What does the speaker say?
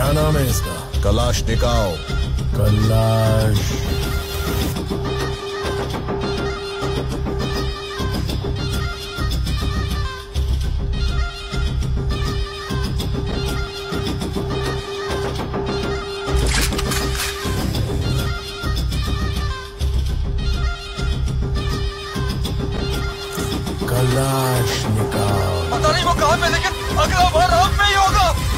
क्या नाम है इसका? कलाशनिकोव। कलाश Kalashnikov। पता नहीं वो कहाँ पे, लेकिन अगला बार आप में ही होगा।